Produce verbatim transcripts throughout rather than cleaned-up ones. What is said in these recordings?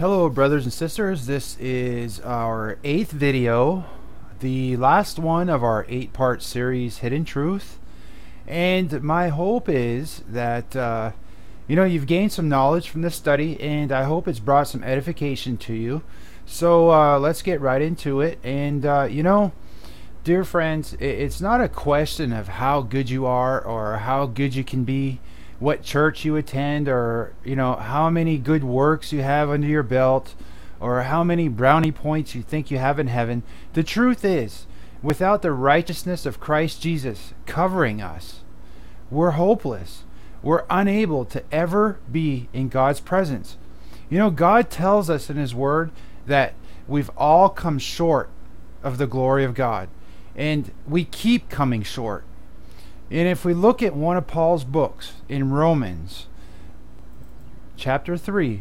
Hello brothers and sisters, this is our eighth video, the last one of our eight part series Hidden Truth, and my hope is that uh, you know, you've gained some knowledge from this study, and I hope it's brought some edification to you. So uh, let's get right into it. And uh, you know, dear friends, it's not a question of how good you are or how good you can be, what church you attend, or you know, how many good works you have under your belt, or how many brownie points you think you have in heaven. The truth is, without the righteousness of Christ Jesus covering us, we're hopeless. We're unable to ever be in God's presence. You know, God tells us in His Word that we've all come short of the glory of God, and we keep coming short. And if we look at one of Paul's books in Romans chapter three,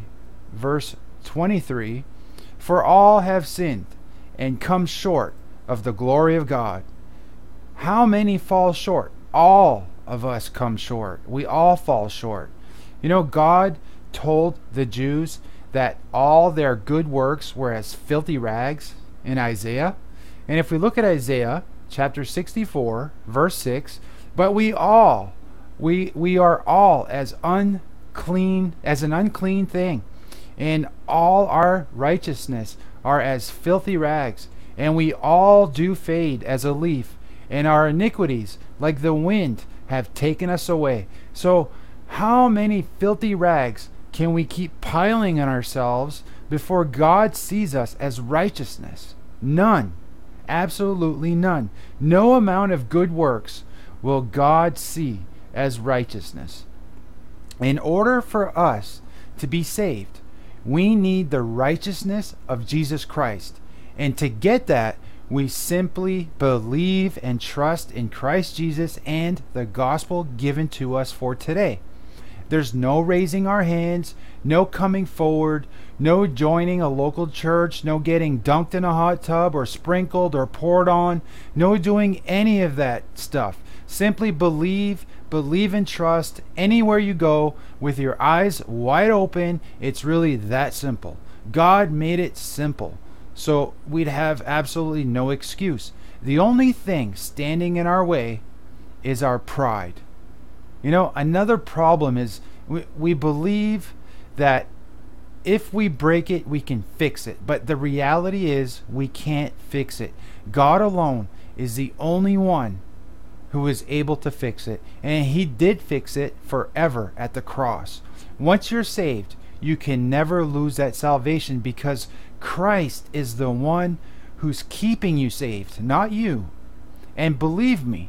verse twenty-three, "For all have sinned and come short of the glory of God." How many fall short? All of us come short. We all fall short. You know, God told the Jews that all their good works were as filthy rags in Isaiah. And if we look at Isaiah chapter sixty-four, verse six, "But we all, we we are all as unclean, as an unclean thing, and all our righteousness are as filthy rags, and we all do fade as a leaf, and our iniquities, like the wind, have taken us away." So how many filthy rags can we keep piling on ourselves before God sees us as righteousness? None. Absolutely none. No amount of good works will God see as righteousness. In order for us to be saved, we need the righteousness of Jesus Christ. And to get that, we simply believe and trust in Christ Jesus and the gospel given to us for today. There's no raising our hands, no coming forward, no joining a local church, no getting dunked in a hot tub or sprinkled or poured on, no doing any of that stuff. Simply believe, believe and trust anywhere you go with your eyes wide open. It's really that simple. God made it simple, so we'd have absolutely no excuse. The only thing standing in our way is our pride. You know, another problem is we, we believe that if we break it, we can fix it. But the reality is we can't fix it. God alone is the only one who is able to fix it. And He did fix it forever at the cross. Once you're saved, you can never lose that salvation, because Christ is the one who's keeping you saved, not you. And believe me,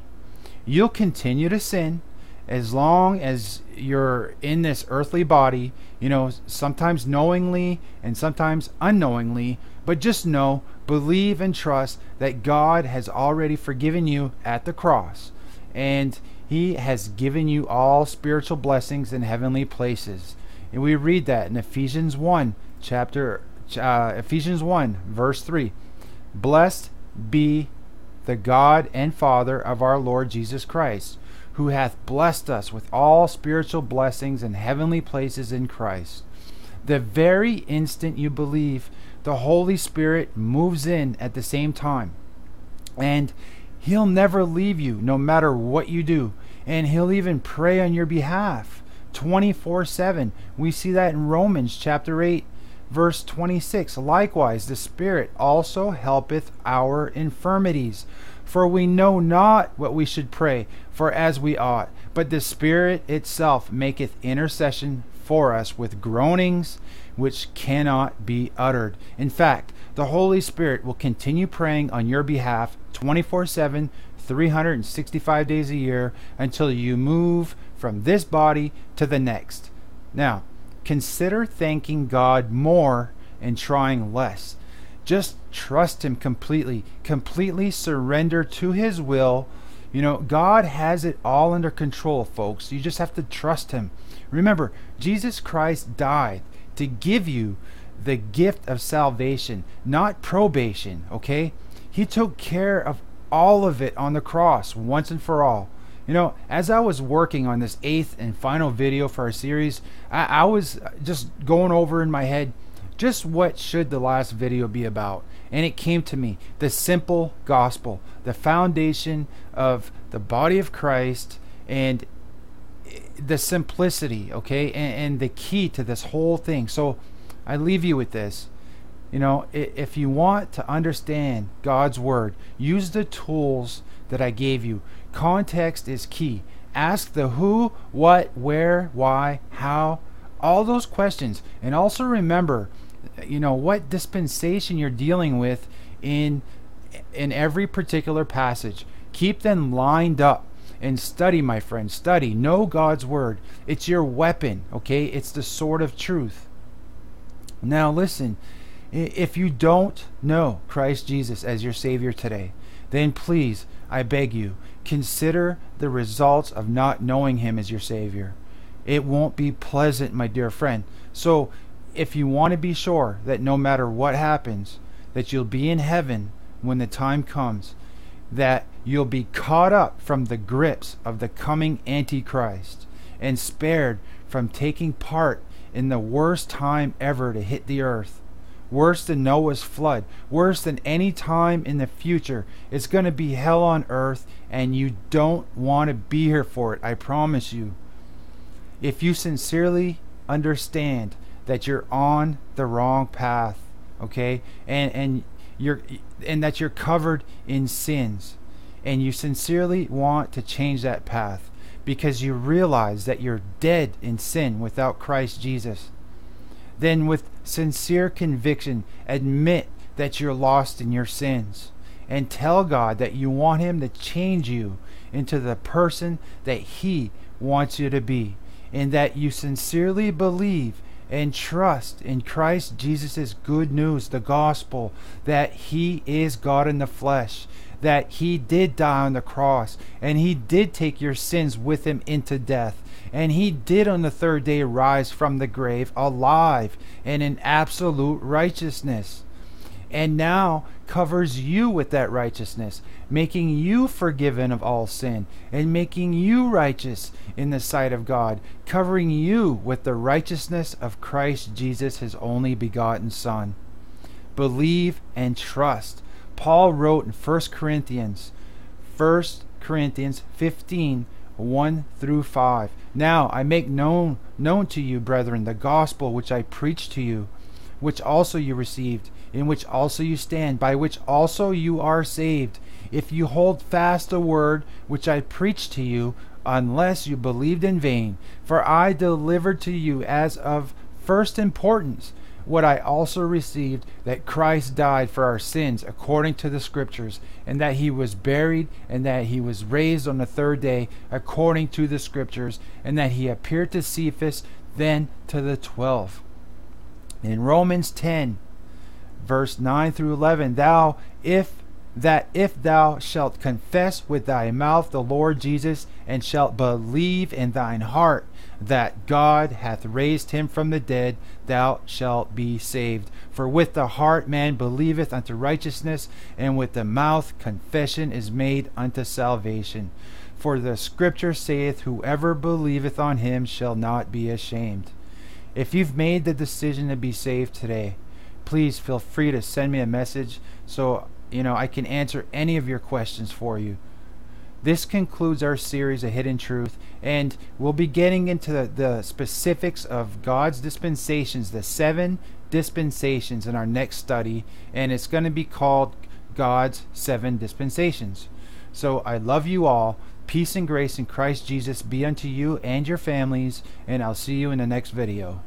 you'll continue to sin as long as you're in this earthly body, you know, sometimes knowingly and sometimes unknowingly. But just know, believe and trust that God has already forgiven you at the cross, and He has given you all spiritual blessings in heavenly places. And we read that in Ephesians one, chapter uh, Ephesians one, verse three. "Blessed be the God and Father of our Lord Jesus Christ, who hath blessed us with all spiritual blessings in heavenly places in Christ." The very instant you believe, the Holy Spirit moves in at the same time, and He'll never leave you no matter what you do, and He'll even pray on your behalf twenty-four seven. We see that in Romans chapter eight, verse twenty-six. "Likewise, the Spirit also helpeth our infirmities, for we know not what we should pray for as we ought, but the Spirit itself maketh intercession for us with groanings which cannot be uttered." In fact, the Holy Spirit will continue praying on your behalf twenty-four seven, three hundred sixty-five days a year, until you move from this body to the next. Now, consider thanking God more and trying less. Just trust Him completely. Completely surrender to His will. You know, God has it all under control, folks. You just have to trust Him. Remember, Jesus Christ died to give you the gift of salvation, not probation, okay? He took care of all of it on the cross once and for all. You know, as I was working on this eighth and final video for our series, I, I was just going over in my head just what should the last video be about? And it came to me, the simple gospel, the foundation of the body of Christ and the simplicity, okay, and, and the key to this whole thing. So I leave you with this. You know, if you want to understand God's word, use the tools that I gave you. Context is key. Ask the who, what, where, why, how, all those questions. And also remember, you know, what dispensation you're dealing with in in every particular passage. Keep them lined up and study, my friend. Study. Know God's word. It's your weapon, okay? It's the sword of truth. Now listen, if you don't know Christ Jesus as your Savior today, then please, I beg you, consider the results of not knowing Him as your Savior. It won't be pleasant, my dear friend. So if you want to be sure that no matter what happens, that you'll be in heaven when the time comes, that you'll be caught up from the grips of the coming Antichrist and spared from taking part in the worst time ever to hit the earth. Worse than Noah's flood, worse than any time in the future. It's going to be hell on earth, and you don't want to be here for it, I promise you. If you sincerely understand that you're on the wrong path, okay, and and you're and that you're covered in sins, and you sincerely want to change that path because you realize that you're dead in sin without Christ Jesus, then with sincere conviction, admit that you're lost in your sins and tell God that you want Him to change you into the person that He wants you to be, and that you sincerely believe and trust in Christ Jesus' good news, the gospel, that He is God in the flesh, that He did die on the cross, and He did take your sins with Him into death, and He did on the third day rise from the grave alive and in absolute righteousness, and now covers you with that righteousness, making you forgiven of all sin and making you righteous in the sight of God, covering you with the righteousness of Christ Jesus, His only begotten Son. Believe and trust. Paul wrote in First Corinthians, First Corinthians fifteen, one through five. Now I make known known to you, brethren, the gospel which I preached to you, which also you received, in which also you stand, by which also you are saved, if you hold fast the word which I preached to you, unless you believed in vain. For I delivered to you as of first importance what I also received, that Christ died for our sins according to the Scriptures, and that He was buried, and that He was raised on the third day according to the Scriptures, and that He appeared to Cephas, then to the twelve. In Romans ten, verse nine through eleven, thou if that if thou shalt confess with thy mouth the Lord Jesus, and shalt believe in thine heart that God hath raised Him from the dead, thou shalt be saved. For with the heart man believeth unto righteousness, and with the mouth confession is made unto salvation. For the Scripture saith, whoever believeth on Him shall not be ashamed. If you've made the decision to be saved today, please feel free to send me a message so you know I can answer any of your questions for you. This concludes our series of Hidden Truth, and we'll be getting into the, the specifics of God's dispensations, the seven dispensations, in our next study, and it's going to be called God's Seven Dispensations. So I love you all. Peace and grace in Christ Jesus be unto you and your families, and I'll see you in the next video.